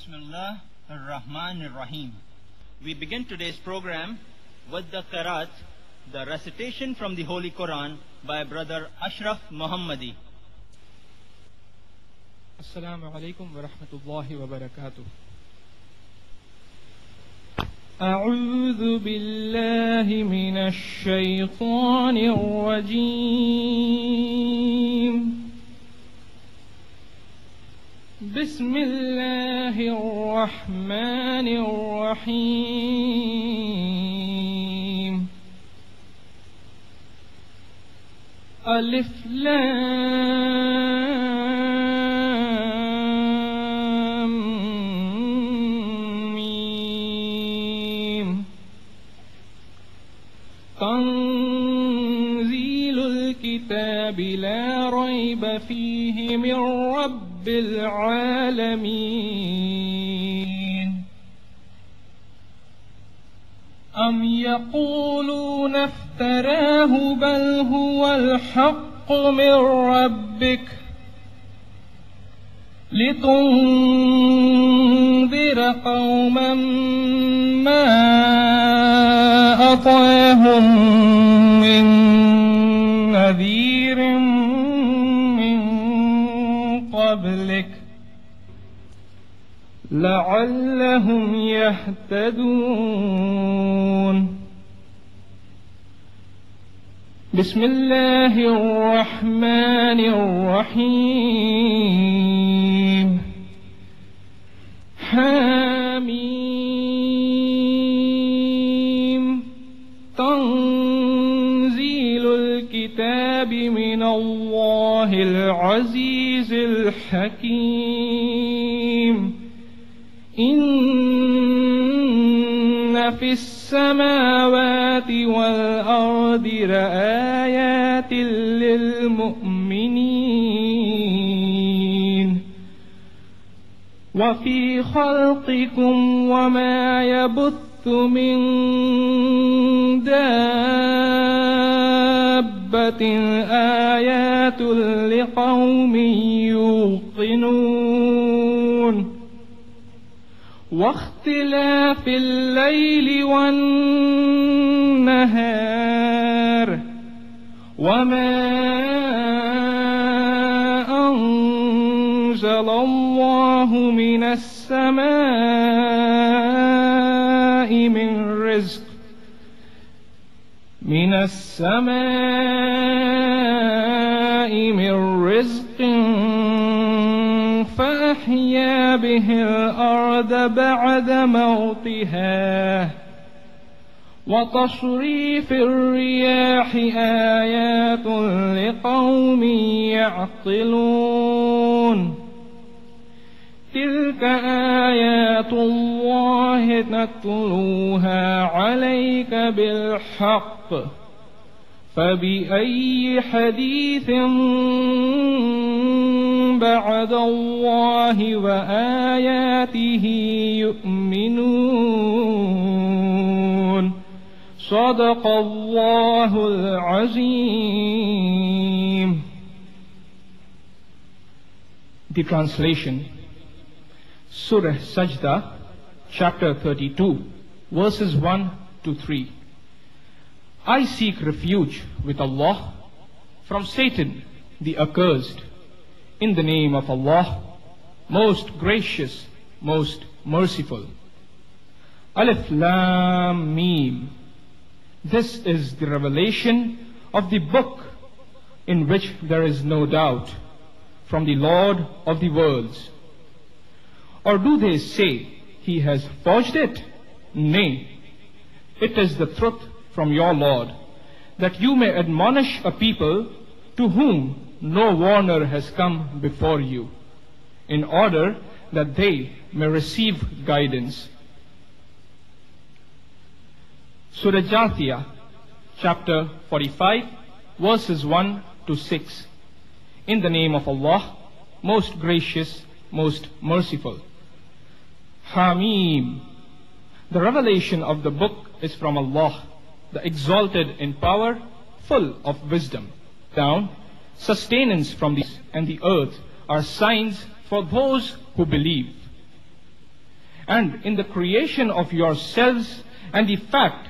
Bismillah ar-Rahman ar-Rahim. We begin today's program with the Qiraat, the recitation from the Holy Quran by Brother Ashraf Mohammadi. Assalamu alaikum wa rahmatullahi wa barakatuh. أعوذ بالله من الشيطان الرجيم. بسم الله الرحمن الرحيم. ألف لام ميم. تنزيل الكتاب لا ريب فيه من رب بالعالمين. أم يقولون افتراه بل هو الحق من ربك لتنذر قوما ما أطاهم من نذير قبلك لعلهم يهتدون. بسم الله الرحمن الرحيم. حم. تنزيل الكتاب من الله العزيز الحكيم. إن في السماوات والأرض لآيات للمؤمنين. وفي خلقكم وما يبث من دابة آيات لقوم يوقنون. واختلاف الليل والنهار وما أنزل الله من السماء من رزق فأحيا به الأرض بعد موتها وتصريف الرياح آيات لقوم يعقلون. تلك آيات الله نتلوها عليك بالحق فبأي حديث بعد الله وآياته يؤمنون. صدق الله العظيم. The translation: Surah Sajda, chapter 32, verses 1 to 3. I seek refuge with Allah from Satan, the accursed. In the name of Allah, most gracious, most merciful. Alif Lam Mim. This is the revelation of the book in which there is no doubt, from the Lord of the worlds. Or do they say he has forged it? Nay, it is the truth from your Lord, that you may admonish a people to whom no warner has come before you, in order that they may receive guidance. Surah Jathiyah, chapter 45, verses 1 to 6. In the name of Allah, most gracious, most merciful. Hamim. The revelation of the book is from Allah, the exalted in power, full of wisdom. Down. Sustenance from the earth are signs for those who believe. and in the creation of yourselves, and the fact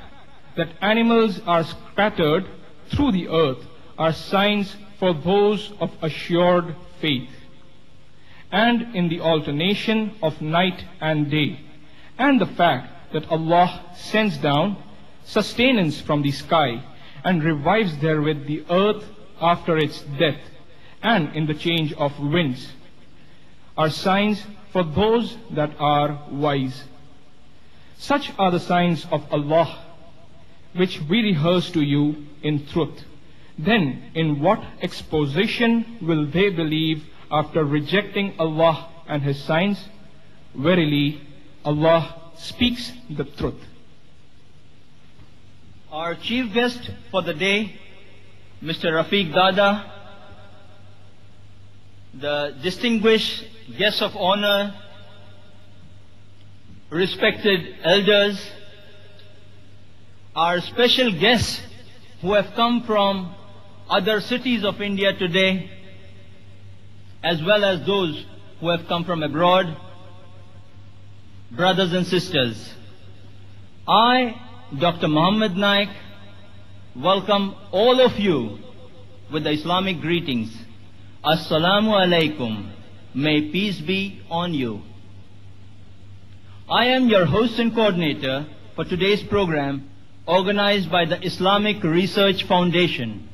that animals are scattered through the earth are signs for those of assured faith, and in the alternation of night and day, and the fact that Allah sends down sustenance from the sky and revives therewith the earth after its death, and in the change of winds, are signs for those that are wise. Such are the signs of Allah which we rehearse to you in truth. Then in what exposition will they believe after rejecting Allah and His signs? Verily, Allah speaks the truth. Our chief guest for the day, Mr. Rafiq Dada, the distinguished guests of honor, respected elders, our special guests who have come from other cities of India today, as well as those who have come from abroad, brothers and sisters, I, Dr. Muhammad Naik, welcome all of you with the Islamic greetings. Assalamu alaikum. May peace be on you. I am your host and coordinator for today's program organized by the Islamic Research Foundation.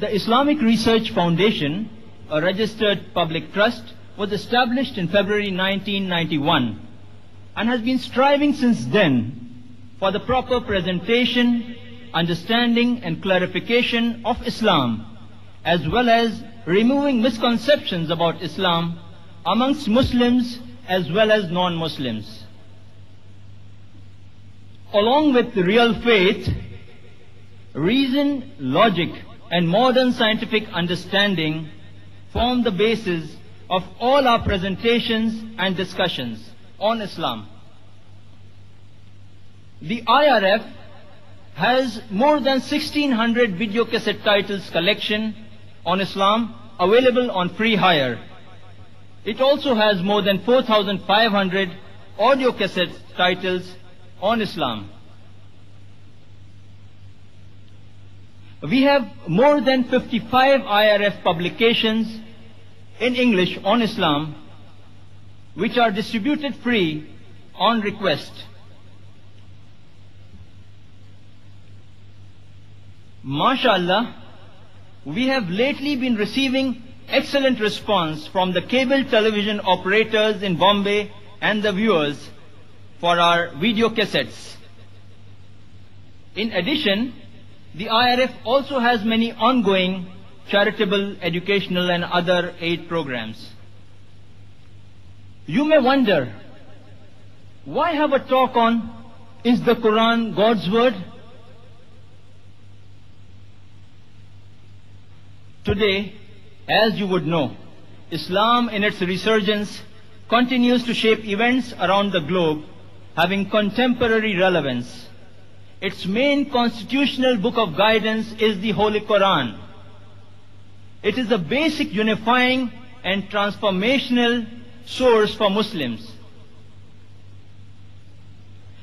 The Islamic Research Foundation, a registered public trust, was established in February 1991 and has been striving since then for the proper presentation, understanding and clarification of Islam, as well as removing misconceptions about Islam amongst Muslims as well as non-Muslims. Along with real faith, reason, logic and modern scientific understanding form the basis of all our presentations and discussions on Islam. The IRF has more than 1600 video cassette titles collection on Islam available on free hire. It also has more than 4,500 audio cassette titles on Islam. We have more than 55 IRF publications in English on Islam, which are distributed free on request. MashaAllah, we have lately been receiving excellent response from the cable television operators in Bombay and the viewers for our video cassettes. In addition, the IRF also has many ongoing charitable, educational and other aid programs. You may wonder, why have a talk on, is the Quran God's word? Today, as you would know, Islam in its resurgence continues to shape events around the globe having contemporary relevance. Its main constitutional book of guidance is the Holy Quran. It is a basic unifying and transformational source for Muslims.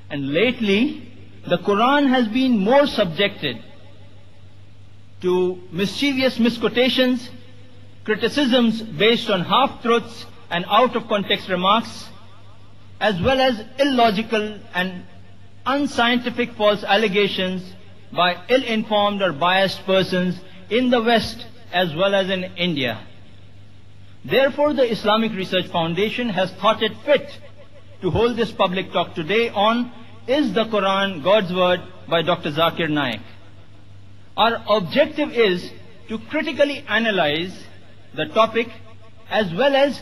And lately, the Quran has been more subjected to mischievous misquotations, criticisms based on half-truths and out-of-context remarks, as well as illogical and unscientific false allegations by ill-informed or biased persons in the West as well as in India. Therefore, the Islamic Research Foundation has thought it fit to hold this public talk today on Is the Quran God's Word by Dr. Zakir Naik. Our objective is to critically analyze the topic as well as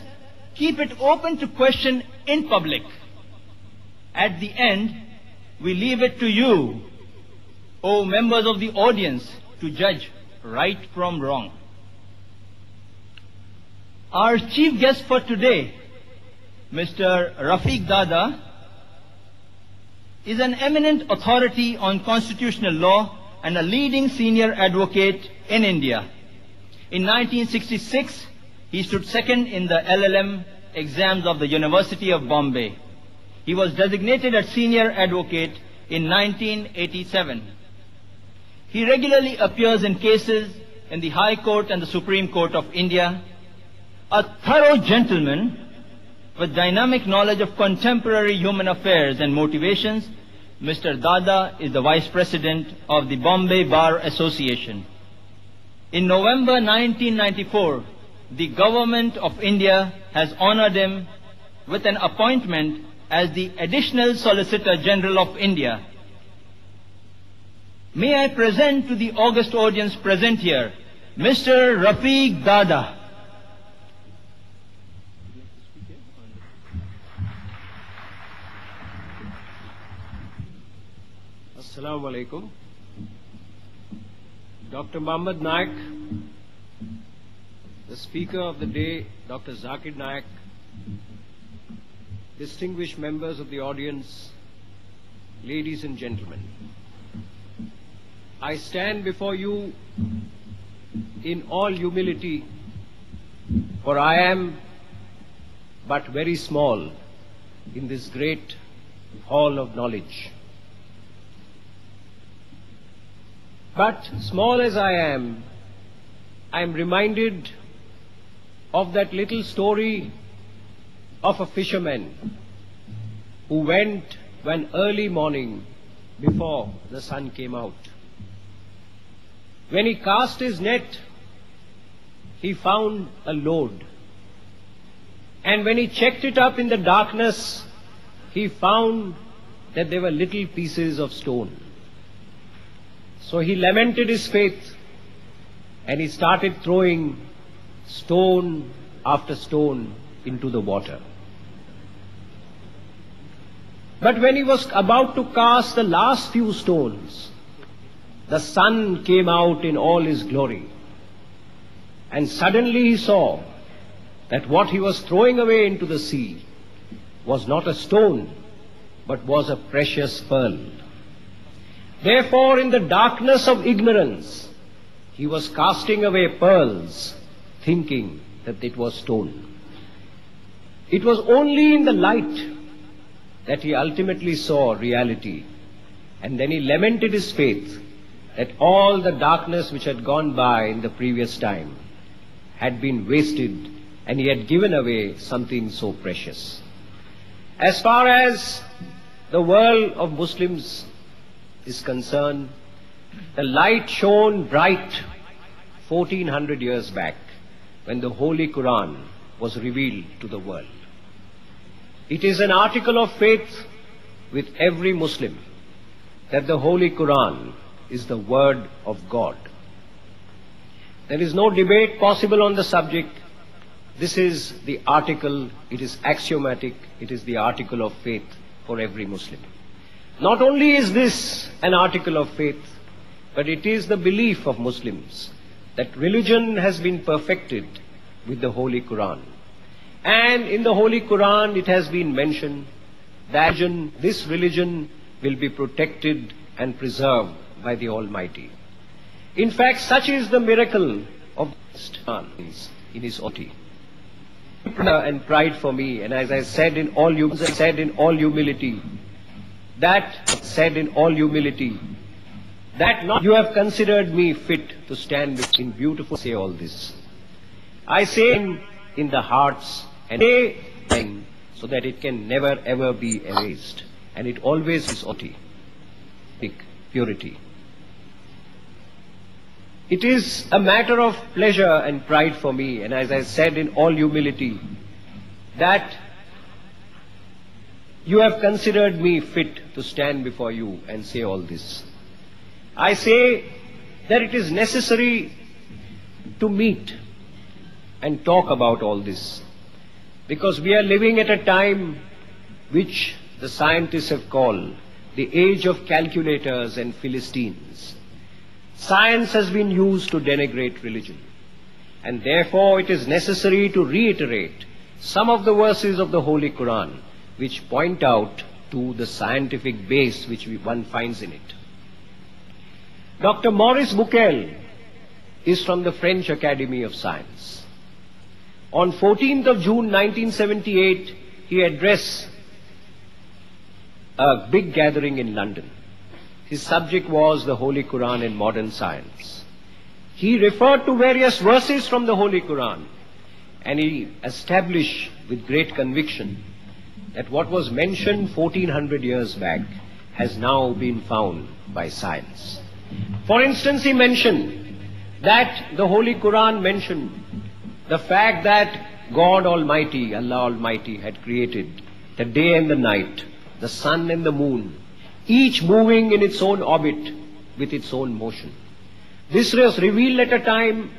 keep it open to question in public. At the end, we leave it to you, O members of the audience, to judge right from wrong. Our chief guest for today, Mr. Rafiq Dada, is an eminent authority on constitutional law and a leading senior advocate in India. In 1966, he stood second in the LLM exams of the University of Bombay. He was designated as senior advocate in 1987. He regularly appears in cases in the High Court and the Supreme Court of India. A thorough gentleman with dynamic knowledge of contemporary human affairs and motivations, Mr. Dada is the Vice President of the Bombay Bar Association. In November 1994, the Government of India has honored him with an appointment as the Additional Solicitor General of India. May I present to the august audience present here, Mr. Rafiq Dada. Assalamu alaikum. Dr. Muhammad Naik, the speaker of the day, Dr. Zakir Naik, distinguished members of the audience, ladies and gentlemen. I stand before you in all humility, for I am but very small in this great hall of knowledge. But small as I am reminded of that little story of a fisherman who went one early morning before the sun came out. When he cast his net, he found a load. And when he checked it up in the darkness, he found that they were little pieces of stone. So he lamented his faith and he started throwing stone after stone into the water. But when he was about to cast the last few stones, the sun came out in all his glory. And suddenly he saw that what he was throwing away into the sea was not a stone, but was a precious pearl. Therefore, in the darkness of ignorance, he was casting away pearls, thinking that it was stone. It was only in the light that he ultimately saw reality. And then he lamented his faith that all the darkness which had gone by in the previous time had been wasted, and he had given away something so precious. As far as the world of Muslims is concerned, the light shone bright 1400 years back when the Holy Quran was revealed to the world. It is an article of faith with every Muslim that the Holy Quran is the word of God. There is no debate possible on the subject. This is the article, it is axiomatic, it is the article of faith for every Muslim. Not only is this an article of faith, but it is the belief of Muslims that religion has been perfected with the Holy Quran. And in the Holy Quran it has been mentioned that this religion will be protected and preserved by the Almighty. In fact, such is the miracle of Quran in his authority. And pride for me, and as I said in all humility, that not you have considered me fit to stand in beautiful, say all this. I say in the hearts and say so that it can never ever be erased. And it always is authentic purity. It is a matter of pleasure and pride for me, and as I said in all humility, that you have considered me fit to stand before you and say all this. I say that it is necessary to meet and talk about all this, because we are living at a time which the scientists have called the age of calculators and Philistines. Science has been used to denigrate religion, and therefore it is necessary to reiterate some of the verses of the Holy Quran which point out to the scientific base which one finds in it. Dr. Maurice Bucaille is from the French Academy of Science. On 14th of June 1978, he addressed a big gathering in London. His subject was the Holy Quran in modern science. He referred to various verses from the Holy Quran, and he established with great conviction that what was mentioned 1400 years back has now been found by science. For instance, he mentioned that the Holy Quran mentioned the fact that God Almighty, Allah Almighty, had created the day and the night, the sun and the moon, each moving in its own orbit with its own motion. This was revealed at a time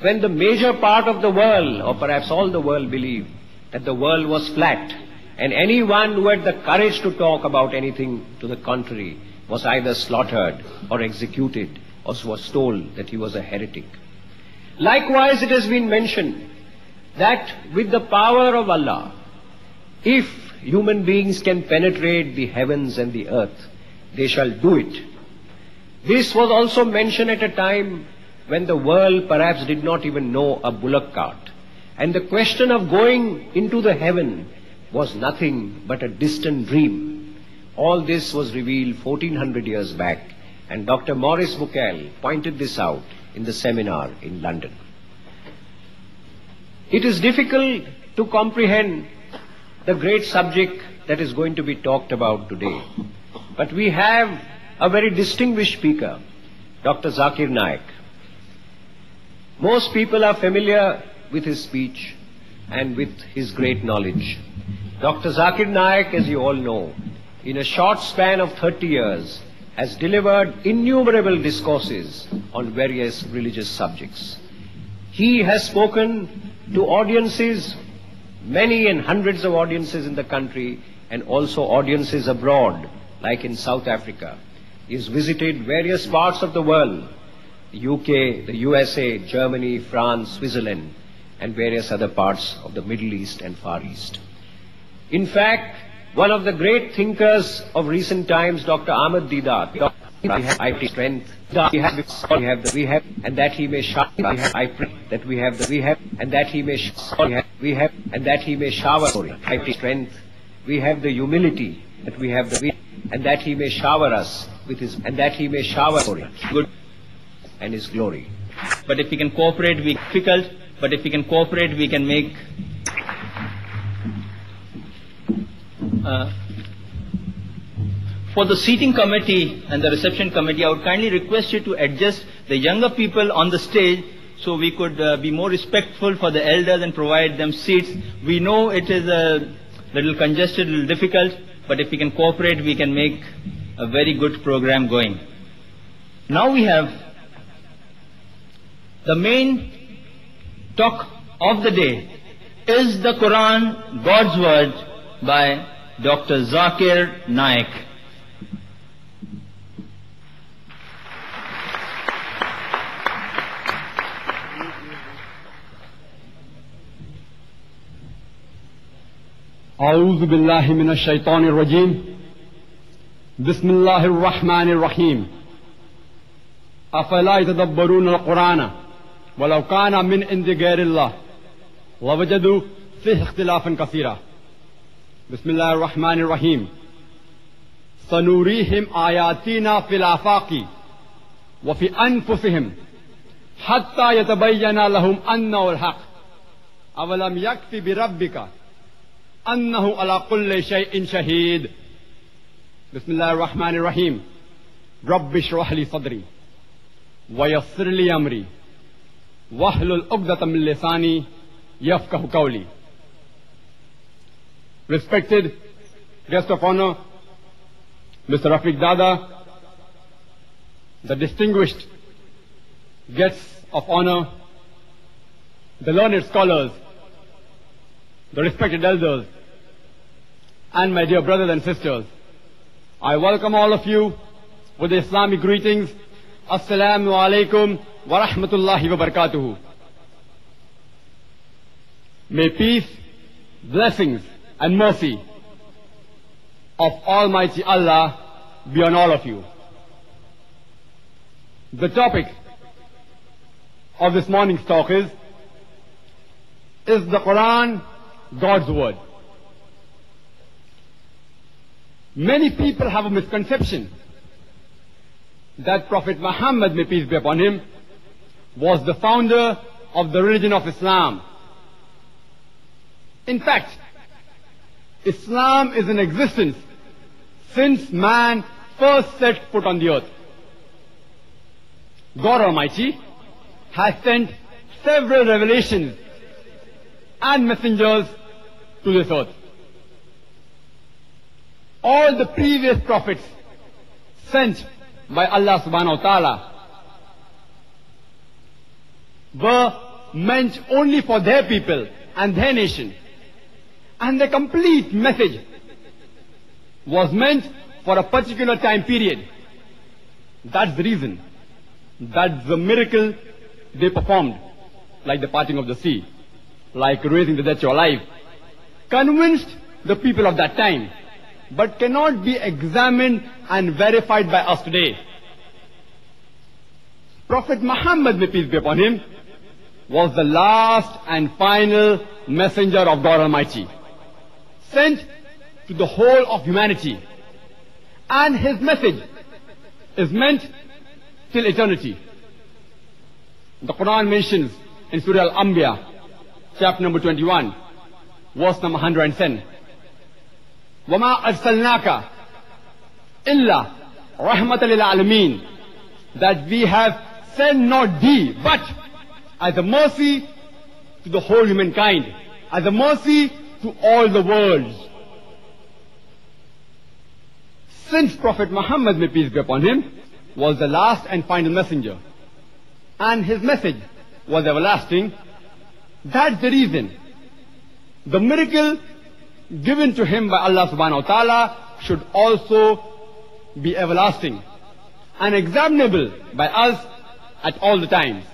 when the major part of the world, or perhaps all the world, believed that the world was flat, and anyone who had the courage to talk about anything to the contrary was either slaughtered or executed, or was told that he was a heretic. Likewise, it has been mentioned that with the power of Allah, if human beings can penetrate the heavens and the earth, they shall do it. This was also mentioned at a time when the world perhaps did not even know a bullock cart, and the question of going into the heaven was nothing but a distant dream. All this was revealed 1400 years back, and Dr. Maurice Bucaille pointed this out in the seminar in London. It is difficult to comprehend the great subject that is going to be talked about today, but we have a very distinguished speaker, Dr. Zakir Naik. Most people are familiar with his speech and with his great knowledge. Dr. Zakir Naik, as you all know, in a short span of 30 years, has delivered innumerable discourses on various religious subjects. He has spoken to audiences, many and hundreds of audiences in the country, and also audiences abroad, like in South Africa. He has visited various parts of the world, the UK, the USA, Germany, France, Switzerland, and various other parts of the Middle East and Far East. In fact, one of the great thinkers of recent times, Dr. Ahmad Didat, we have the humility that we have the, and that he may shower us with his, and that he may shower good and his glory. But if we can cooperate, we difficult. But if we can cooperate, we can make. For the seating committee and the reception committee, I would kindly request you to adjust the younger people on the stage so we could be more respectful for the elders and provide them seats. We know it is a little congested, a little difficult, but if we can cooperate, we can make a very good program going. Now we have the main talk of the day is the Quran, God's Word, by Dr. Zakir Naik. A'udhu billahi minash shaitanir rajim. Bismillahir rahmanir rahim. Afala yatadabbaruna al-Qur'ana walau kana min indi ghayrillah lawajadu fihi ikhtilafan kaseera. Bismillah ar-Rahman ar-Rahim. Sanurihim ayatina fil afaqi wa fi anfusihim hatta yatabayyana lahum annahu al-haq awalam yakfi bi rabbika annahu ala kulli shay'in shaheed. Bismillah ar-Rahman ar-Rahim. Rabbi shrah li sadri wa yassir li amri wahlul 'uqdatam min lisani yafqahu qawli. Respected guest of honor, Mr. Rafiq Dada, the distinguished guests of honor, the learned scholars, the respected elders, and my dear brothers and sisters, I welcome all of you with the Islamic greetings. Assalamu alaikum wa rahmatullahi wa barakatuhu. May peace, blessings, and mercy of Almighty Allah be on all of you. The topic of this morning's talk is Is the Quran God's word? Many people have a misconception that Prophet Muhammad, may peace be upon him, was the founder of the religion of Islam. In fact, Islam is in existence since man first set foot on the earth. God Almighty has sent several revelations and messengers to this earth. All the previous prophets sent by Allah subhanahu wa ta'ala were meant only for their people and their nation. And the complete message was meant for a particular time period. That's the reason. That's the miracle they performed, like the parting of the sea, like raising the dead to alive. Convinced the people of that time, but cannot be examined and verified by us today. Prophet Muhammad, may peace be upon him, was the last and final messenger of God Almighty, sent to the whole of humanity. And his message is meant till eternity. The Quran mentions in Surah Al-Anbiya, chapter number 21, verse number 110, وَمَا أَرْسَلْنَاكَ إِلَّا رَحْمَةً لِلْعَالَمِينَ, that we have sent not thee, but as a mercy to the whole humankind, as a mercy to all the worlds. Since Prophet Muhammad, may peace be upon him, was the last and final messenger, and his message was everlasting, that's the reason the miracle given to him by Allah subhanahu wa ta'ala should also be everlasting and examinable by us at all the times.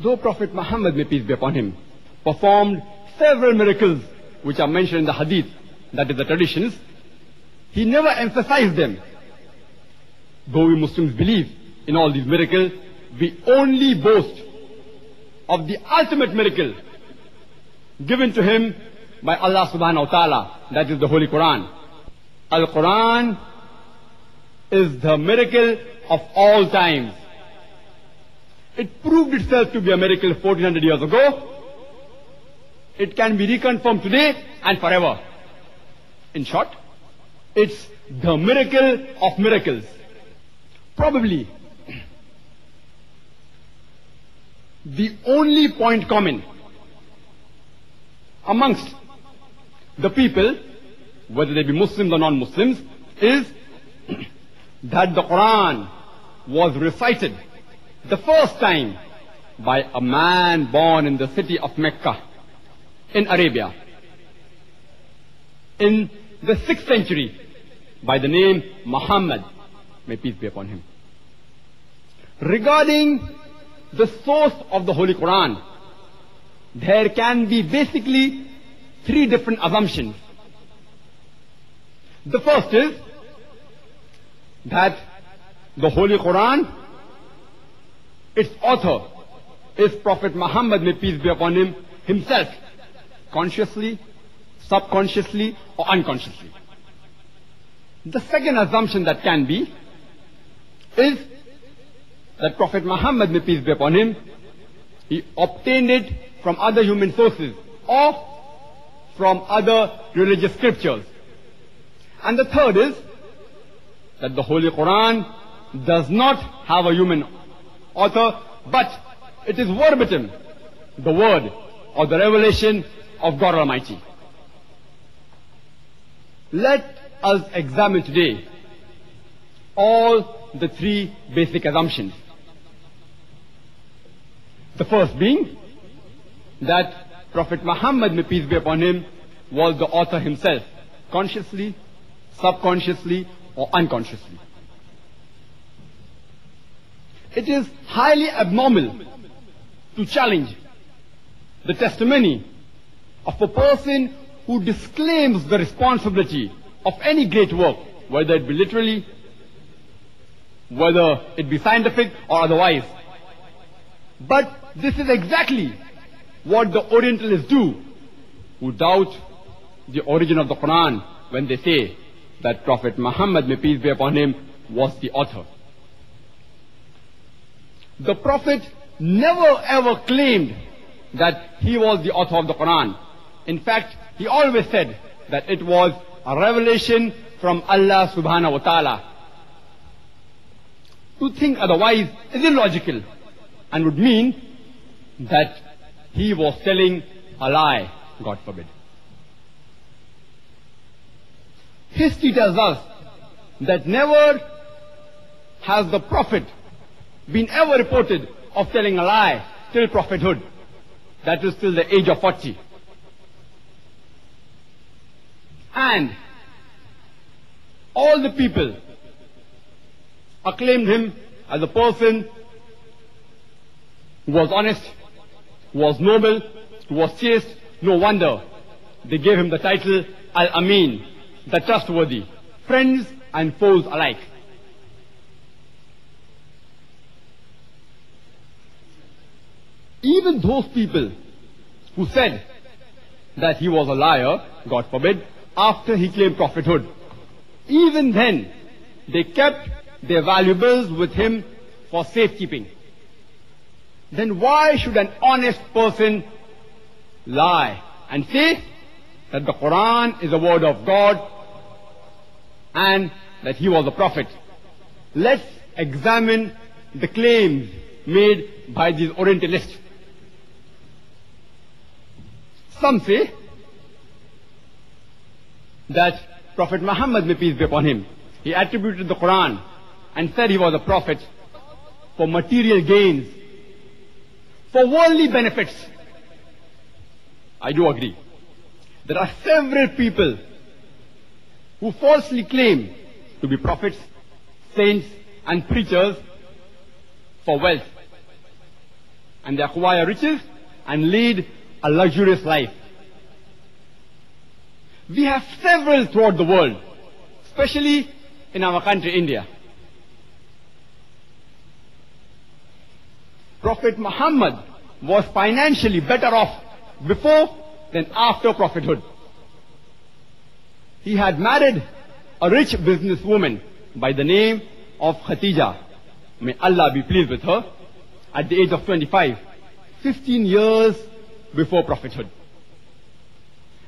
Though Prophet Muhammad, may peace be upon him, performed several miracles which are mentioned in the hadith, that is the traditions, he never emphasized them. Though we Muslims believe in all these miracles, we only boast of the ultimate miracle given to him by Allah subhanahu wa ta'ala, that is the Holy Quran. Al-Quran is the miracle of all times. It proved itself to be a miracle 1400 years ago. It can be reconfirmed today and forever. In short, it's the miracle of miracles. Probably the only point common amongst the people, whether they be Muslims or non-Muslims, is that the Quran was recited the first time by a man born in the city of Mecca in Arabia in the 6th century by the name Muhammad, may peace be upon him. Regarding the source of the Holy Quran, there can be basically three different assumptions. The first is that the Holy Quran, its author is Prophet Muhammad, may peace be upon him, himself, consciously, subconsciously or unconsciously. The second assumption that can be is that Prophet Muhammad, may peace be upon him, he obtained it from other human sources or from other religious scriptures. And the third is that the Holy Quran does not have a human author, but it is verbatim, the word or the revelation of God Almighty. Let us examine today all the three basic assumptions. The first being that Prophet Muhammad, may peace be upon him, was the author himself, consciously, subconsciously or unconsciously. It is highly abnormal to challenge the testimony of a person who disclaims the responsibility of any great work, whether it be literally, whether it be scientific or otherwise. But this is exactly what the Orientalists do, who doubt the origin of the Quran when they say that Prophet Muhammad, may peace be upon him, was the author. The Prophet never ever claimed that he was the author of the Quran. In fact, he always said that it was a revelation from Allah subhanahu wa ta'ala. To think otherwise is illogical and would mean that he was telling a lie, God forbid. History tells us that never has the Prophet been ever reported of telling a lie till prophethood, that is till the age of 40. And all the people acclaimed him as a person who was honest, who was noble, who was chaste. No wonder they gave him the title Al-Amin, the trustworthy, friends and foes alike. Even those people who said that he was a liar, God forbid, after he claimed prophethood, even then they kept their valuables with him for safekeeping. Then why should an honest person lie and say that the Quran is the word of God and that he was a prophet? Let's examine the claims made by these Orientalists. Some say that Prophet Muhammad, may peace be upon him, he attributed the Quran and said he was a prophet for material gains, for worldly benefits. I do agree. There are several people who falsely claim to be prophets, saints and preachers for wealth, and they acquire riches and lead a luxurious life. We have several throughout the world, especially in our country, India. Prophet Muhammad was financially better off before than after prophethood. He had married a rich businesswoman by the name of Khadija, may Allah be pleased with her, at the age of 25, 15 years before prophethood.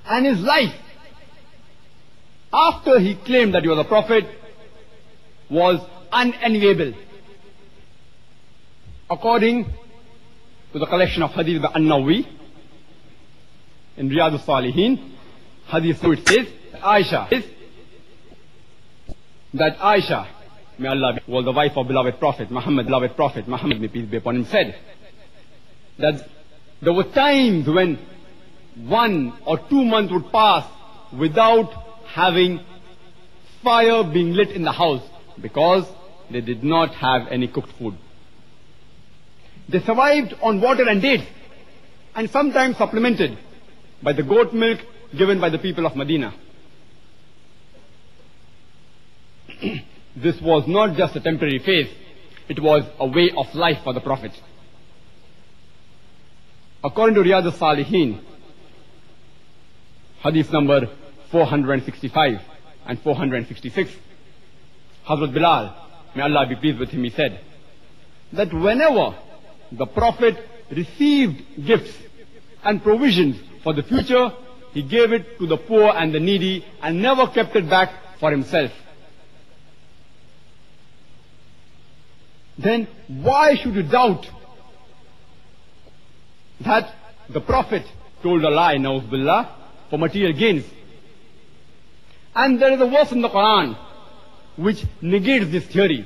And his life, after he claimed that he was a prophet, was unenviable. According to the collection of hadith by An-Nawwi, in Riyadus Salihin, hadith which says, that Aisha, may Allah be, was the wife of beloved Prophet Muhammad, may peace be upon him, said that there were times when 1 or 2 months would pass without having fire being lit in the house because they did not have any cooked food. They survived on water and dates, and sometimes supplemented by the goat milk given by the people of Medina. This was not just a temporary phase, it was a way of life for the Prophet. According to Riyadus Salihin, hadith number 465 and 466, Hazrat Bilal, may Allah be pleased with him, he said that whenever the Prophet received gifts and provisions for the future, he gave it to the poor and the needy and never kept it back for himself. Then why should you doubt that the Prophet told a lie, na'udhu billah, for material gains? And there is a verse in the Quran which negates this theory.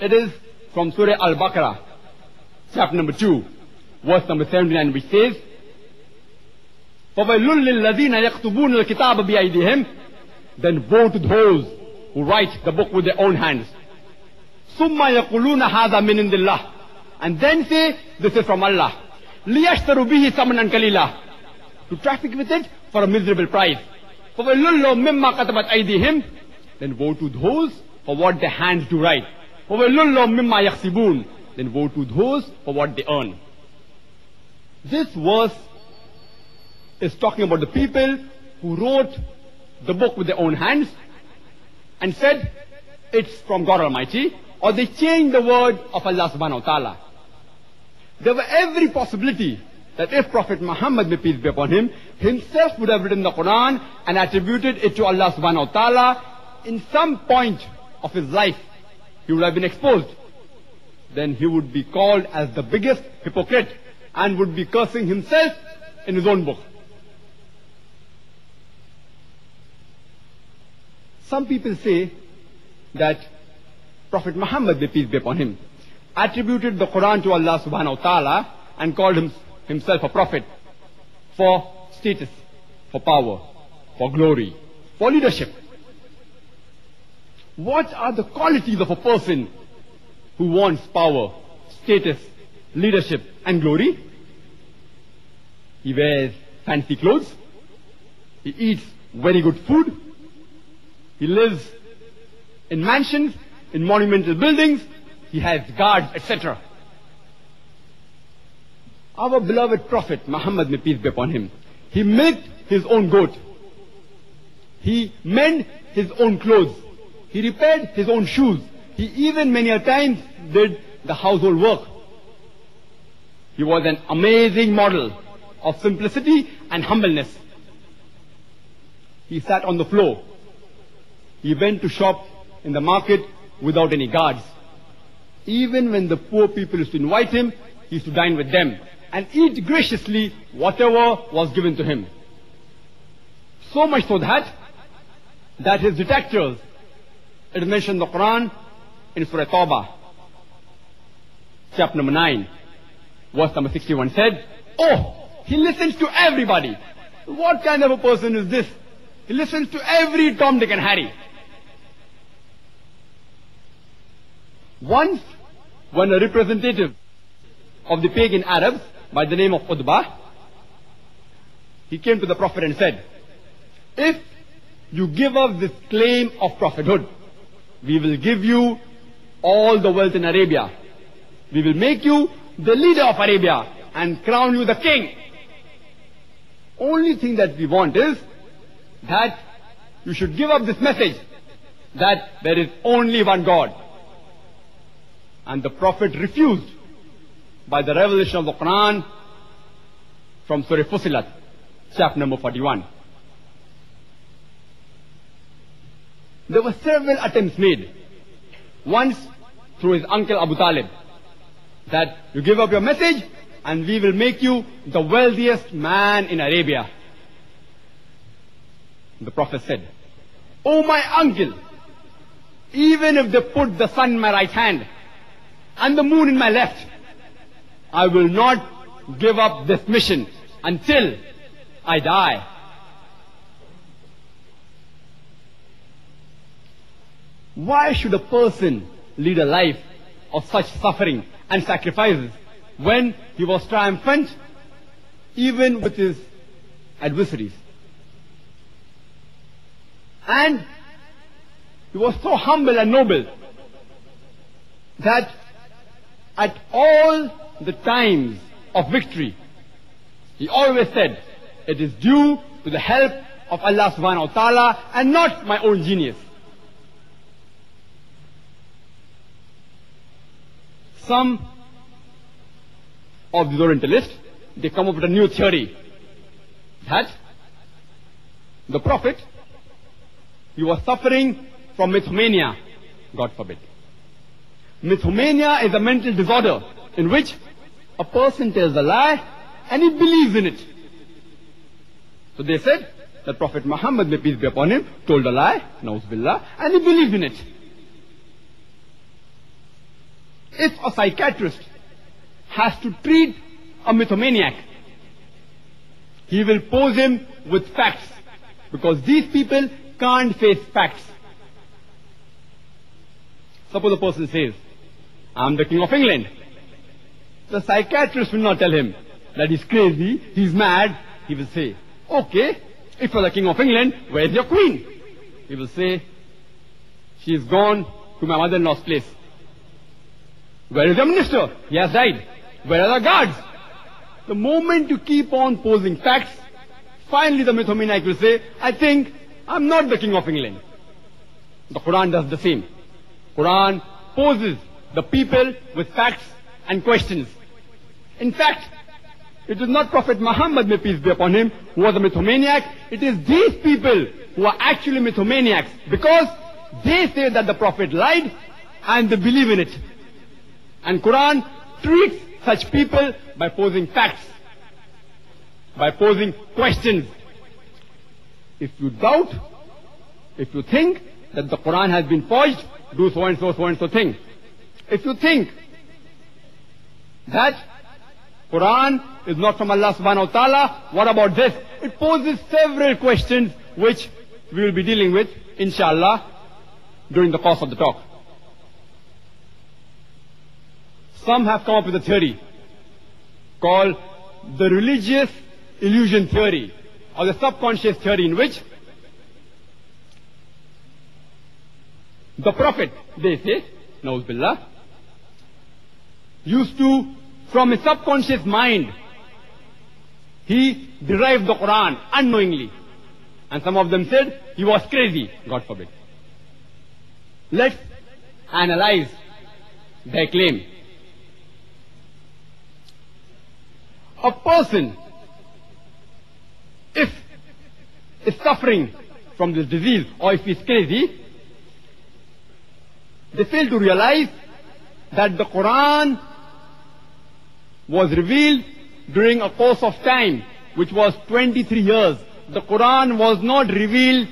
It is from Surah Al-Baqarah, chapter number 2, verse number 79, which says, فَوَيْلٌ لِلَّذِينَ يَكْتُبُونَ الْكِتَابَ بِأَيْدِهِمْ, then woe to those who write the book with their own hands. ثُمَّ يَقُولُونَ هَذَا مِنْ عِنْدِ اللَّهِ, and then say, this is from Allah. لِيَشْتَرُوا بِهِ ثَمَنًا قَلِيلًا, to traffic with it for a miserable price. فَوَيْلٌ لَهُمْ مِمَّا كَتَبَتْ أَيْدِهِمْ, then woe to those for what their hands do write. فَوَيْلٌ لَهُمْ مِمَّا يَكْسِبُونَ, then woe to those for what they earn. This verse is talking about the people who wrote the book with their own hands and said it's from God Almighty, or they changed the word of Allah subhanahu wa ta'ala. There were every possibility that if Prophet Muhammad, may peace be upon him, himself would have written the Quran and attributed it to Allah subhanahu wa ta'ala, in some point of his life he would have been exposed. Then he would be called as the biggest hypocrite and would be cursing himself in his own book. Some people say that Prophet Muhammad, may peace be upon him, attributed the Quran to Allah subhanahu wa ta'ala and called himself a prophet for status, for power, for glory, for leadership. What are the qualities of a person who wants power, status, leadership and glory? He wears fancy clothes, he eats very good food, he lives in mansions, in monumental buildings, he has guards, etc. Our beloved Prophet Muhammad, may peace be upon him, he milked his own goat, he mended his own clothes, he repaired his own shoes, he even many a times did the household work. He was an amazing model of simplicity and humbleness. He sat on the floor. He went to shop in the market without any guards. Even when the poor people used to invite him, he used to dine with them and eat graciously whatever was given to him. So much so that his detractors, it is mentioned in the Quran in Surah Tawbah, chapter number 9, verse number 61, said, "Oh, he listens to everybody. What kind of a person is this? He listens to every Tom, Dick and Harry." Once, when a representative of the pagan Arabs by the name of Udba, he came to the Prophet and said, "If you give up this claim of prophethood, we will give you all the wealth in Arabia. We will make you the leader of Arabia and crown you the king. Only thing that we want is that you should give up this message that there is only one God." And the Prophet refused by the revelation of the Quran from Surah Fusilat, chapter number 41. There were several attempts made. Once through his uncle Abu Talib, that you give up your message and we will make you the wealthiest man in Arabia. The Prophet said, "Oh my uncle, even if they put the sun in my right hand and the moon in my left, I will not give up this mission until I die." Why should a person lead a life of such suffering and sacrifices when he was triumphant even with his adversaries? And he was so humble and noble that at all the times of victory, he always said, "It is due to the help of Allah subhanahu wa ta'ala and not my own genius." Some of the Orientalists, they come up with a new theory that the Prophet, he was suffering from mythomania, God forbid. Mythomania is a mental disorder in which a person tells a lie and he believes in it. So they said that Prophet Muhammad, may peace be upon him, told a lie, na'uz billah, and he believed in it. If a psychiatrist has to treat a mythomaniac, he will pose him with facts, because these people can't face facts. Suppose a person says, "I'm the king of England." The psychiatrist will not tell him that he's crazy, he's mad. He will say, "Okay, if you're the king of England, where's your queen?" He will say, "She's gone to my mother-in-law's place." Where is the minister? He has died. Where are the guards? The moment you keep on posing facts, finally the mythomaniac will say, I think I'm not the king of England. The Quran does the same. Quran poses the people with facts and questions. In fact, it is not Prophet Muhammad, may peace be upon him, who was a mythomaniac. It is these people who are actually mythomaniacs, because they say that the Prophet lied and they believe in it. And Quran treats such people by posing facts, by posing questions. If you doubt, if you think that the Quran has been forged, do so and so thing. If you think that Quran is not from Allah subhanahu wa ta'ala, what about this? It poses several questions which we will be dealing with, inshallah, during the course of the talk. Some have come up with a theory called the religious illusion theory, or the subconscious theory, in which the Prophet, they say, Nauz Billah, used to, from his subconscious mind, he derived the Quran unknowingly. And some of them said he was crazy, God forbid. Let's analyze their claim. A person, if is suffering from this disease, or if he's crazy, they fail to realize that the Quran was revealed during a course of time which was 23 years. The Quran was not revealed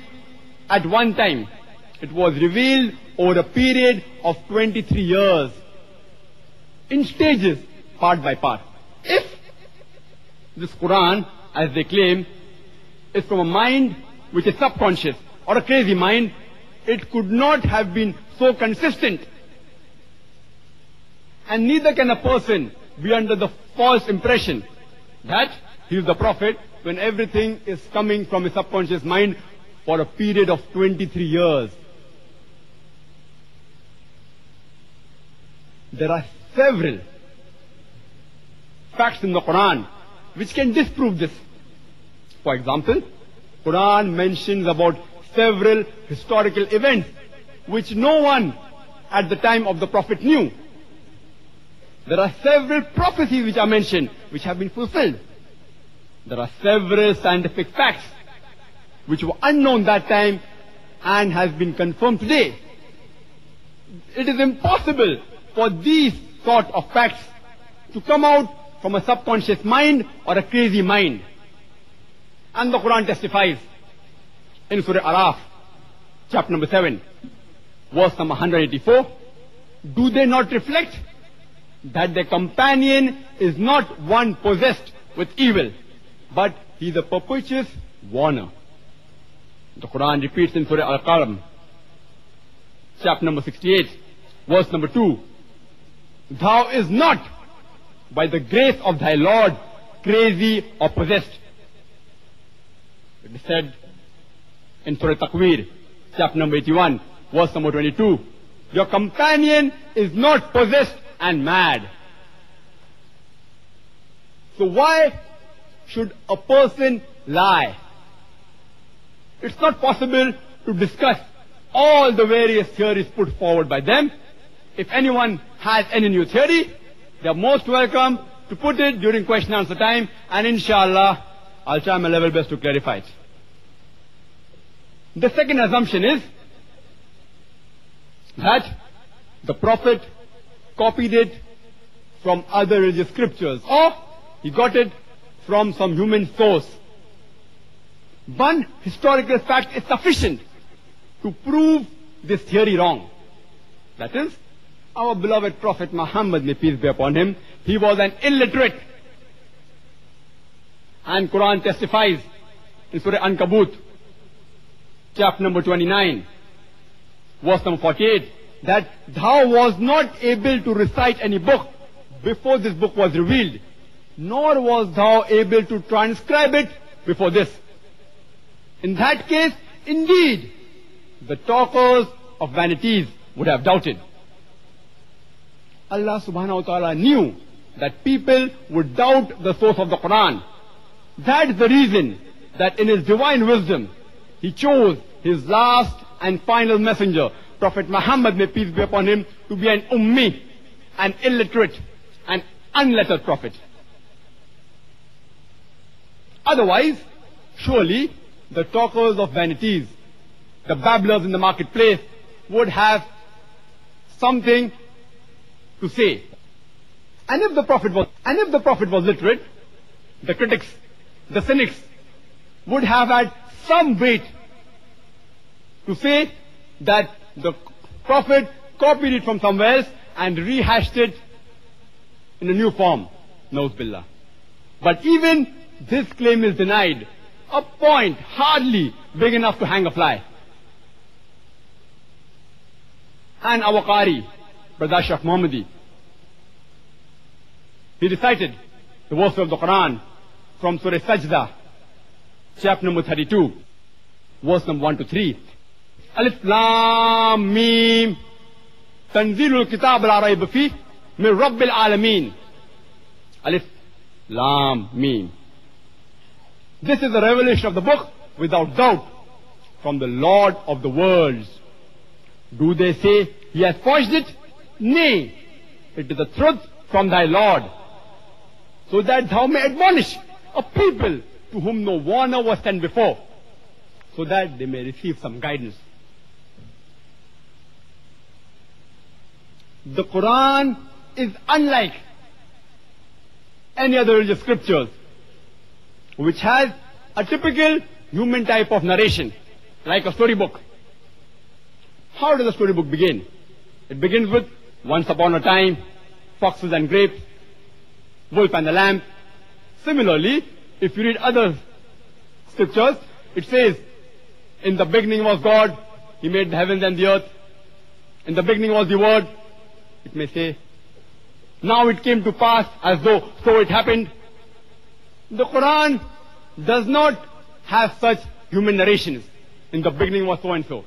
at one time. It was revealed over a period of 23 years, in stages, part by part. If this Quran, as they claim, is from a mind which is subconscious, or a crazy mind, it could not have been so consistent. And neither can a person be under the false impression that he is the Prophet when everything is coming from his subconscious mind for a period of 23 years. There are several facts in the Quran which can disprove this. For example, Quran mentions about several historical events which no one at the time of the Prophet knew. There are several prophecies which are mentioned, which have been fulfilled. There are several scientific facts which were unknown that time and has been confirmed today. It is impossible for these sort of facts to come out from a subconscious mind or a crazy mind. And the Quran testifies in Surah Araf, chapter number 7, verse number 184, do they not reflect that their companion is not one possessed with evil, but he is a perpetuous warner? The Quran repeats in Surah Al-Qalam, chapter number 68, verse number 2, thou is not by the grace of thy Lord crazy or possessed. It is said in Surah Taqweer, chapter number 81, verse number 22, your companion is not possessed and mad. So why should a person lie? It's not possible to discuss all the various theories put forward by them. If anyone has any new theory, they are most welcome to put it during question and answer time, and inshallah, I'll try my level best to clarify it. The second assumption is that the Prophet copied it from other religious scriptures, or he got it from some human source. One historical fact is sufficient to prove this theory wrong. That is, our beloved Prophet Muhammad, may peace be upon him, he was an illiterate. And Quran testifies in Surah An-Kabut, chapter number 29, verse number 48, that thou was not able to recite any book before this book was revealed, nor was thou able to transcribe it before this. In that case, indeed, the talkers of vanities would have doubted. Allah subhanahu wa ta'ala knew that people would doubt the source of the Quran. That is the reason that in His divine wisdom, He chose His last and final messenger, Prophet Muhammad, may peace be upon him, to be an ummi, an illiterate, an unlettered prophet. Otherwise, surely, the talkers of vanities, the babblers in the marketplace, would have something to say. And if the prophet was literate, the critics, the cynics, would have had some weight to say that the prophet copied it from somewhere else and rehashed it in a new form. Na'udhu billah. But even this claim is denied. A point hardly big enough to hang a fly. And our Qari, Brother Ashraf Mohammadi, he recited the verse of the Quran from Surah Sajda, chapter number 32, verse number 1 to 3. Alif Lam Mim, Tanzilul Kitab la Rayb Fih min Rabbil Alameen. Alif Lam Mim. This is the revelation of the book, without doubt, from the Lord of the worlds. Do they say, He has forged it? Nay, it is the truth from thy Lord, so that thou may admonish a people to whom no warner was sent before, so that they may receive some guidance. The Quran is unlike any other religious scriptures, which has a typical human type of narration, like a storybook. How does a storybook begin? It begins with, once upon a time, foxes and grapes, wolf and the lamb. Similarly, if you read other scriptures, it says, in the beginning was God, He made the heavens and the earth. In the beginning was the Word. It may say, now it came to pass, as though so it happened. The Quran does not have such human narrations. In the beginning was so and so.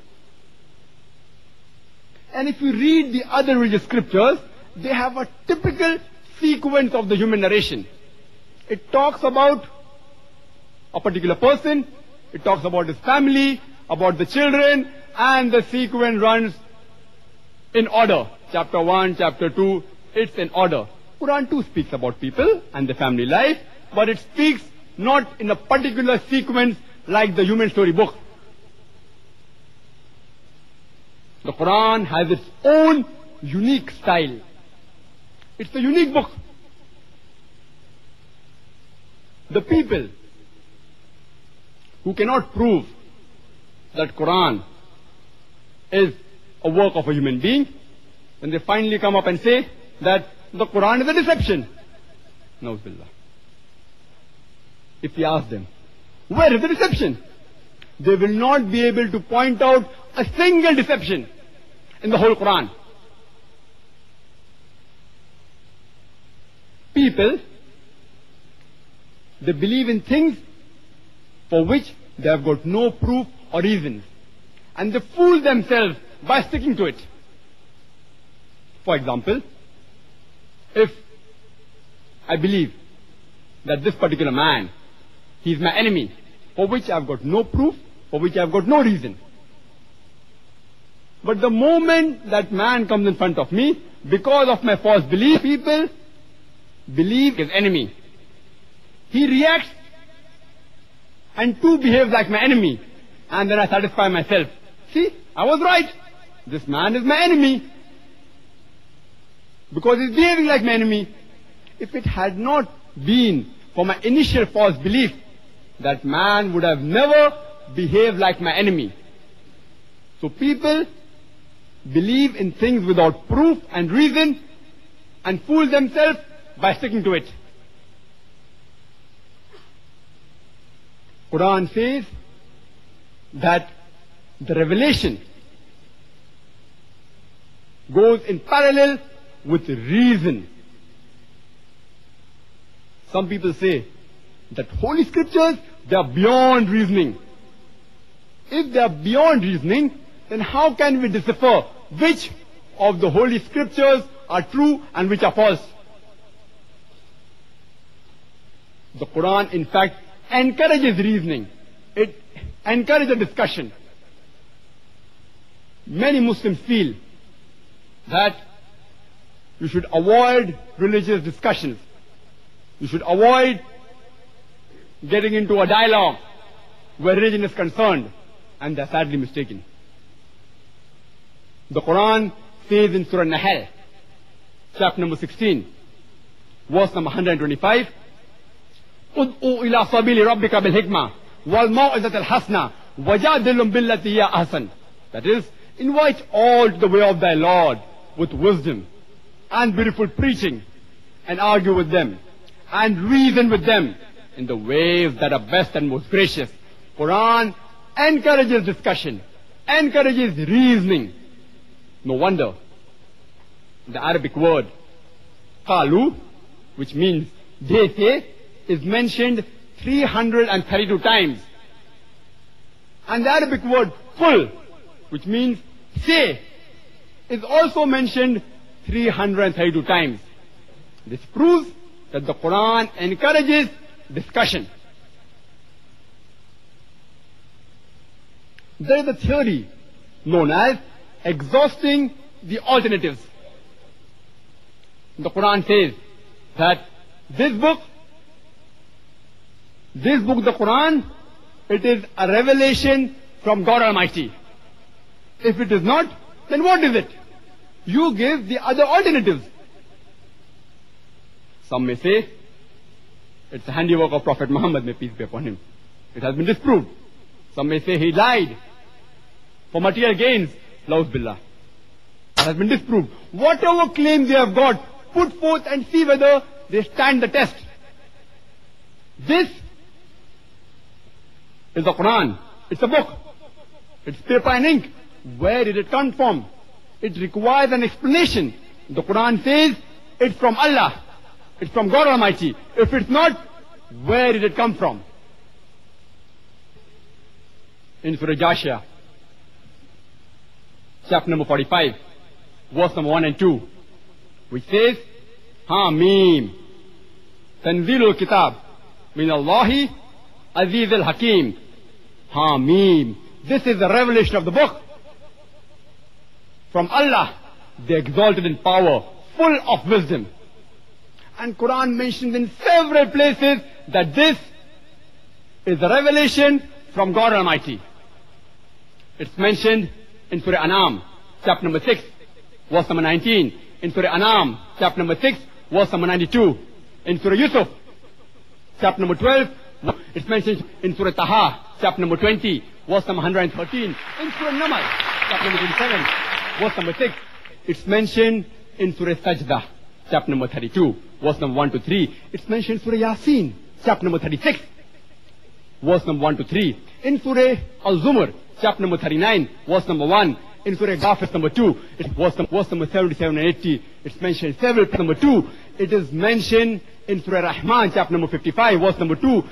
And if you read the other religious scriptures, they have a typical sequence of the human narration. It talks about a particular person, it talks about his family, about the children, and the sequence runs in order. Chapter 1, chapter 2, it's in order. Quran too speaks about people and their family life, but it speaks not in a particular sequence like the human storybook. The Quran has its own unique style. It's a unique book. The people who cannot prove that Quran is a work of a human being, and they finally come up and say that the Quran is a deception. Na'udhu billah. If we ask them, where is the deception? They will not be able to point out a single deception in the whole Quran. People, they believe in things for which they have got no proof or reason, and they fool themselves by sticking to it. For example, if I believe that this particular man, he is my enemy, for which I have got no proof, for which I have got no reason. But the moment that man comes in front of me, because of my false belief, people believe his enemy. He reacts and too behaves like my enemy, and then I satisfy myself. See, I was right. This man is my enemy because he's behaving like my enemy. If it had not been for my initial false belief, that man would have never behaved like my enemy. So people believe in things without proof and reason and fool themselves by sticking to it. Quran says that the revelation goes in parallel with reason. Some people say that holy scriptures, they are beyond reasoning. If they are beyond reasoning, then how can we decipher which of the holy scriptures are true and which are false. The Quran, in fact, encourages reasoning. It encourages discussion. Many Muslims feel that you should avoid religious discussions. You should avoid getting into a dialogue where religion is concerned, and they're sadly mistaken. The Quran says in Surah Nahl, chapter number 16, verse number 125, Ud'u ila sabili rabbika bil hikmah wal maw'izati al hasana wajadilhum billati hiya ahsan. That is, invite all to the way of thy Lord with wisdom and beautiful preaching, and argue with them and reason with them in the ways that are best and most gracious. Quran encourages discussion, encourages reasoning. No wonder the Arabic word qalu, which means they say, is mentioned 332 times. And the Arabic word qul, which means say, is also mentioned 332 times. This proves that the Quran encourages discussion. There is a theory known as exhausting the alternatives. The Quran says that this book, the Quran, it is a revelation from God Almighty. If it is not, then what is it? You give the other alternatives. Some may say it's the handiwork of Prophet Muhammad, may peace be upon him. It has been disproved. Some may say he lied for material gains. Lauz billah. It has been disproved. Whatever claim they have got, put forth and see whether they stand the test. This is the Quran. It's a book. It's paper and ink. Where did it come from? It requires an explanation. The Quran says it's from Allah. It's from God Almighty. If it's not, where did it come from? In Surah Jashia, chapter number 45, verse number 1 and 2, which says, Hamim, Tanzilul Kitab, Min Allahi, Aziz al-Hakim. Hamim. This is the revelation of the book. From Allah, the exalted in power, full of wisdom. And Quran mentions in several places that this is the revelation from God Almighty. It's mentioned in Surah Anam, chapter number 6, verse number 19. In Surah Anam, chapter number 6, verse number 92. In Surah Yusuf, chapter number 12, it's mentioned in Surah Taha, chapter number 20, verse number 113. In Surah Namal, chapter number 27, verse number 6, it's mentioned in Surah Sajda, chapter number 32, verse number 1 to 3. It's mentioned in Surah Yasin, chapter number 36, verse number 1 to 3. In Surah Al-Zumar, chapter number 39, verse number 1. In Surah Ghafir number 2, it's verse number 77 and 80. It's mentioned several number 2. It is mentioned in Surah Rahman, chapter number 55, verse number 2.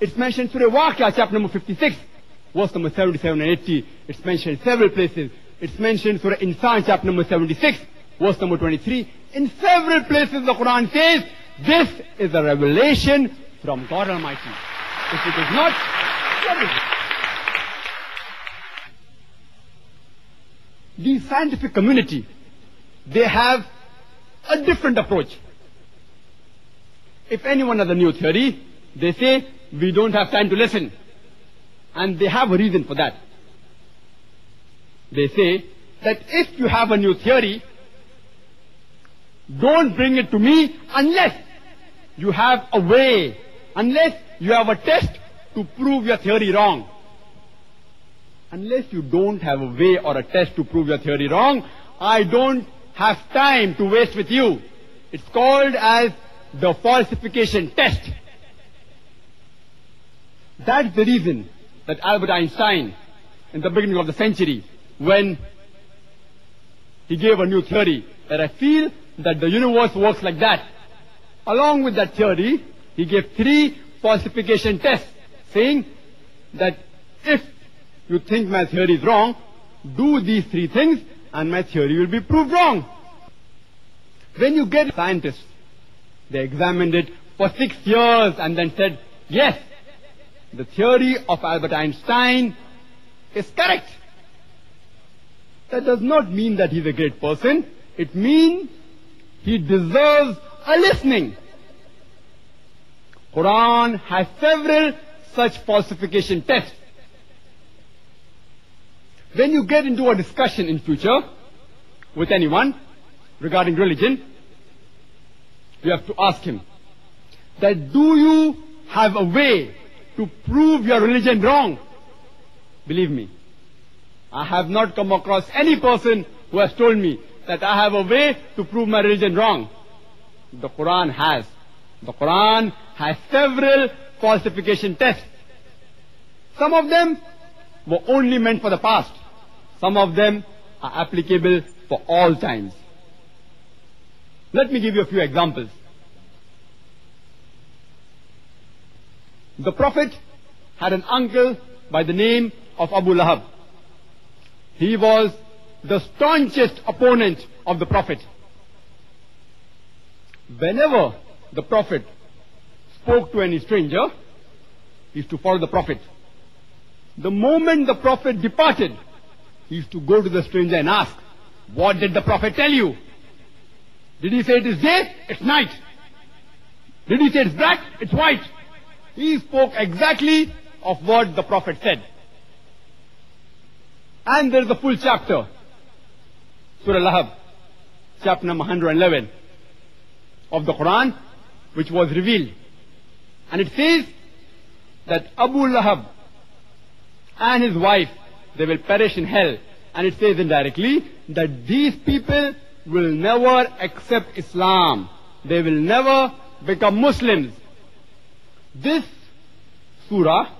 It's mentioned in Surah Waqia, chapter number 56, verse number 77 and 80. It's mentioned several places. It's mentioned in Surah Insan, chapter number 76, verse number 23. In several places the Quran says, this is a revelation from God Almighty. If it is not, what is it? The scientific community, they have a different approach. If anyone has a new theory, they say, we don't have time to listen. And they have a reason for that. They say that if you have a new theory, don't bring it to me unless you have a way, unless you have a test to prove your theory wrong. Unless you don't have a way or a test to prove your theory wrong, I don't have time to waste with you. It's called as the falsification test. That's the reason that Albert Einstein, in the beginning of the century, when he gave a new theory, that I feel that the universe works like that. Along with that theory, he gave 3 falsification tests, saying that if you think my theory is wrong, do these 3 things and my theory will be proved wrong. When you get scientists, they examined it for 6 years and then said, yes, the theory of Albert Einstein is correct. That does not mean that he's a great person. It means he deserves a listening. Quran has several such falsification tests. When you get into a discussion in future with anyone regarding religion, you have to ask him that, do you have a way to prove your religion wrong? Believe me, I have not come across any person who has told me that I have a way to prove my religion wrong. The Quran has. The Quran has several falsification tests. Some of them were only meant for the past. Some of them are applicable for all times. Let me give you a few examples. The Prophet had an uncle by the name of Abu Lahab. He was the staunchest opponent of the Prophet. Whenever the Prophet spoke to any stranger, he used to follow the Prophet. The moment the Prophet departed, he used to go to the stranger and ask, what did the Prophet tell you? Did he say it is day? It's night. Did he say it's black? It's white. He spoke exactly of what the Prophet said. And there is a full chapter, Surah Lahab, chapter number 111 of the Quran, which was revealed. And it says that Abu Lahab and his wife, they will perish in hell. And it says indirectly that these people will never accept Islam. They will never become Muslims. This surah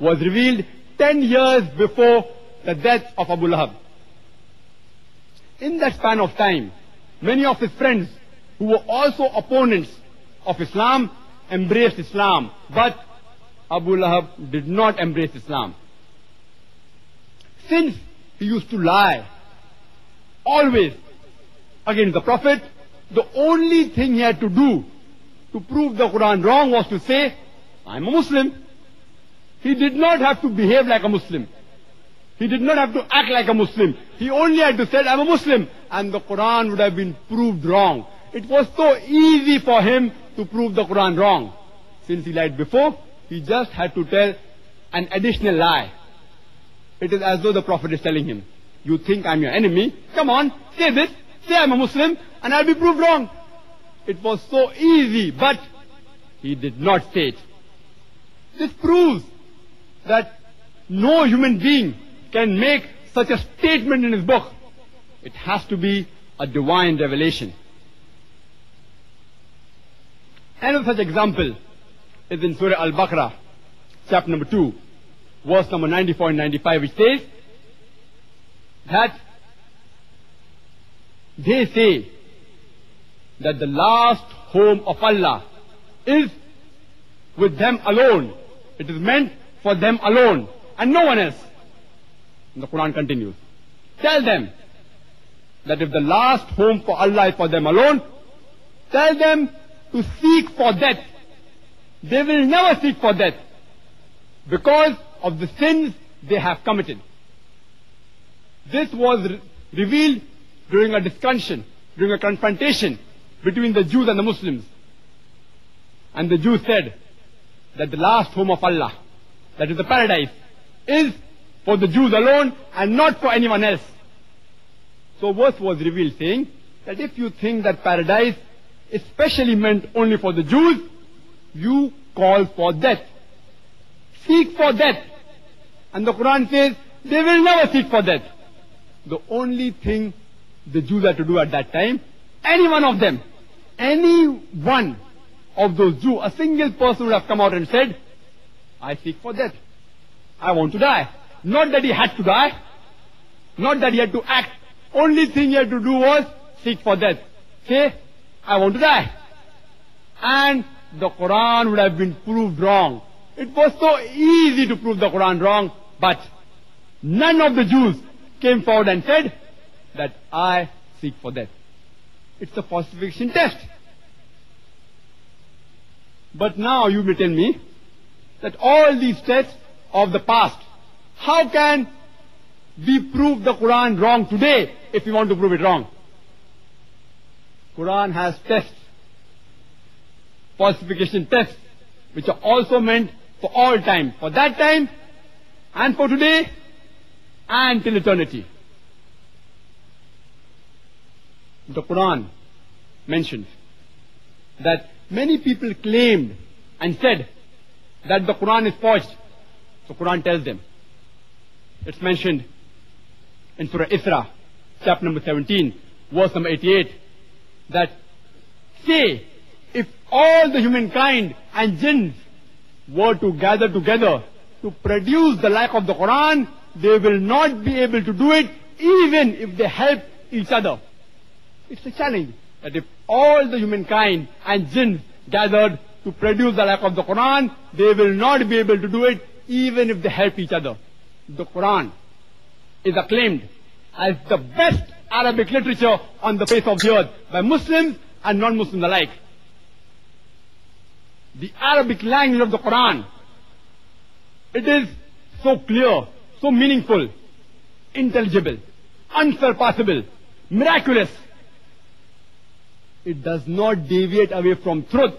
was revealed 10 years before the death of Abu Lahab. In that span of time, many of his friends who were also opponents of Islam embraced Islam, but Abu Lahab did not embrace Islam. Since he used to lie always against the Prophet, the only thing he had to do to prove the Quran wrong was to say, I'm a Muslim. He did not have to behave like a Muslim. He did not have to act like a Muslim. He only had to say, I'm a Muslim. And the Quran would have been proved wrong. It was so easy for him to prove the Quran wrong. Since he lied before, he just had to tell an additional lie. It is as though the Prophet is telling him, you think I'm your enemy? Come on, say this. Say I'm a Muslim and I'll be proved wrong. It was so easy, but he did not say it. This proves that no human being can make such a statement in his book. It has to be a divine revelation. Another such example is in Surah Al-Baqarah, chapter number 2, verse number 94 and 95, which says that they say that the last home of Allah is with them alone. It is meant for them alone and no one else. And the Quran continues. Tell them that if the last home for Allah is for them alone, tell them to seek for death. They will never seek for death because of the sins they have committed. This was revealed during a discussion, during a confrontation between the Jews and the Muslims. And the Jews said that the last home of Allah, that is the paradise, is for the Jews alone and not for anyone else. So verse was revealed saying that if you think that paradise is specially meant only for the Jews, you call for death. Seek for death. And the Quran says they will never seek for death. The only thing the Jews had to do at that time, any one of them, any one of those Jews, a single person would have come out and said, I seek for death. I want to die. Not that he had to die. Not that he had to act. Only thing he had to do was seek for death. Say, I want to die. And the Quran would have been proved wrong. It was so easy to prove the Quran wrong, but none of the Jews came forward and said that I seek for death. It's a falsification test. But now you may tell me that all these tests of the past, how can we prove the Quran wrong today if we want to prove it wrong? Quran has tests, falsification tests, which are also meant for all time, for that time and for today and till eternity. The Quran mentioned that many people claimed and said that the Quran is forged. So Quran tells them. It's mentioned in Surah Isra, chapter number 17, verse number 88, that say, if all the humankind and jinns were to gather together to produce the like of the Quran, they will not be able to do it even if they help each other. It's a challenge that if all the humankind and jinns gathered to produce the like of the Quran, they will not be able to do it even if they help each other. The Quran is acclaimed as the best Arabic literature on the face of the earth by Muslims and non-Muslims alike. The Arabic language of the Quran, it is so clear, so meaningful, intelligible, unsurpassable, miraculous. It does not deviate away from truth,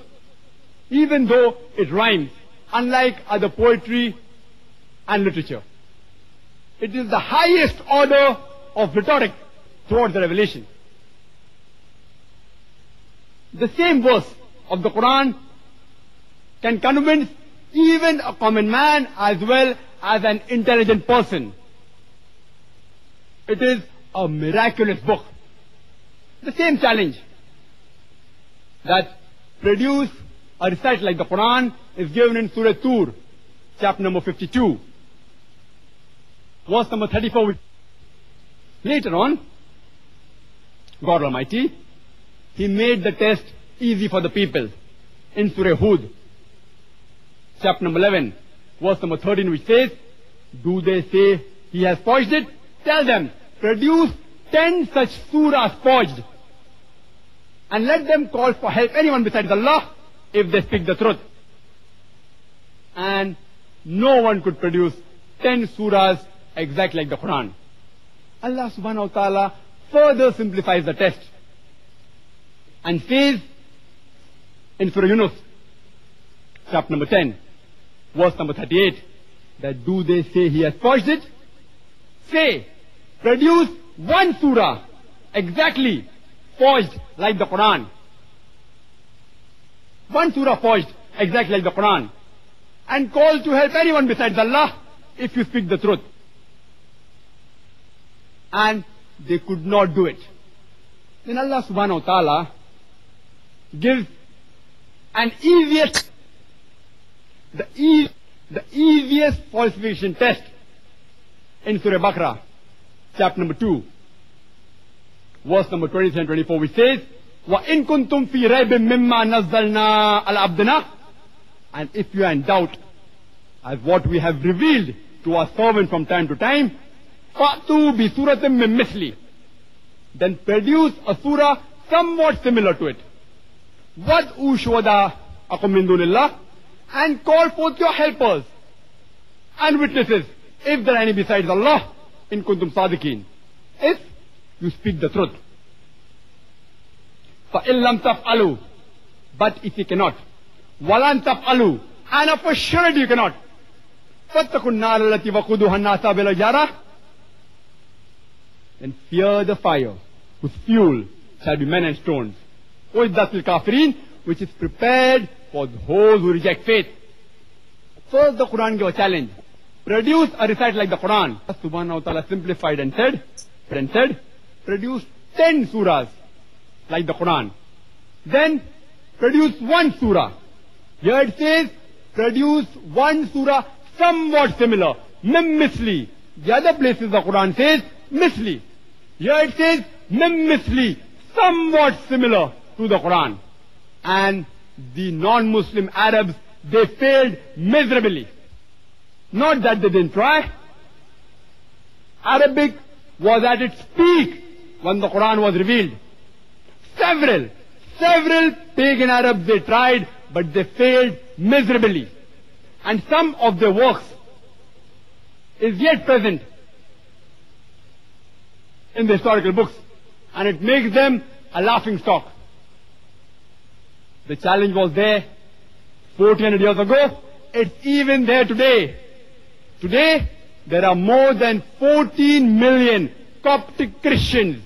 even though it rhymes, unlike other poetry and literature. It is the highest order of rhetoric towards the revelation. The same verse of the Quran can convince even a common man as well as an intelligent person. It is a miraculous book. The same challenge that produce a recite like the Quran is given in Surah Tur, chapter number 52, verse number 34. Later on, God Almighty, He made the test easy for the people. In Surah Hud, chapter number 11, verse number 13, which says, do they say he has forged it? Tell them, produce 10 such surahs forged, and let them call for help anyone besides Allah if they speak the truth. And no one could produce 10 surahs exact like the Quran. Allah subhanahu wa ta'ala further simplifies the test and says in Surah Yunus, chapter number 10, verse number 38, that do they say he has forged it? Say, produce one surah exactly forged like the Quran. One surah forged exactly like the Quran. And call to help anyone besides Allah if you speak the truth. And they could not do it. Then Allah subhanahu wa ta'ala gives an easiest, the easiest falsification test in Surah Baqarah, chapter number 2. Verse number 23 and 24, which says, وَإِن كُنْتُمْ فِي رَيْبٍ مِمَّا نَزَّلْنَا عَلَى عَبْدِنَا. And if you are in doubt as what we have revealed to our servant from time to time, فَأْتُوا بِسُورَةٍ مِّن مِثْلِهِ. Then produce a surah somewhat similar to it. وَدْعُوا شُهَدَاءَكُم مِّن دُونِ اللَّهِ. And call forth your helpers and witnesses if there are any besides Allah, in kuntum صَادِقِينَ, if you speak the truth. فَإِلَّمْ تَفْعَلُوا, but if you cannot. وَلَنْ تَفْعَلُوا, and for sure you cannot. فَاتَّقُوا النَّارَ الَّتِي وَقُودُهَا النَّاسُ وَالْحِجَارَةُ. Then fear the fire, whose fuel shall be men and stones. أُعِدَّتْ لِلْكَافِرِينَ, which is prepared for those who reject faith. First the Quran gave a challenge. Produce a recite like the Quran. Allah subhanahu wa ta'ala simplified and said, produce 10 surahs like the Quran. Then produce one surah. Here it says, produce one surah somewhat similar. Mim misli. The other places the Quran says, misli. Here it says, mim misli, somewhat similar to the Quran. And the non-Muslim Arabs, they failed miserably. Not that they didn't try. Arabic was at its peak when the Quran was revealed. Several pagan Arabs they tried, but they failed miserably. And some of their works is yet present in the historical books, and it makes them a laughing stock. The challenge was there 1400 years ago. It's even there today. Today, there are more than 14 million Coptic Christians.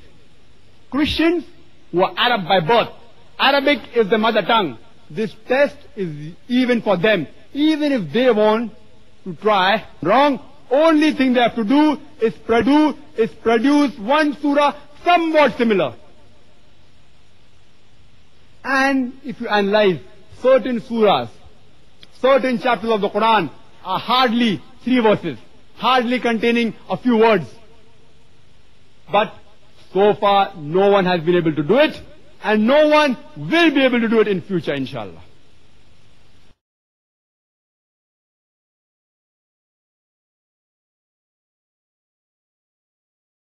Christians who are Arab by birth. Arabic is the mother tongue. This test is even for them. Even if they want to try wrong, only thing they have to do is produce one surah somewhat similar. And if you analyze certain surahs, certain chapters of the Quran are hardly three verses, hardly containing a few words. But so far, no one has been able to do it, and no one will be able to do it in future, inshallah.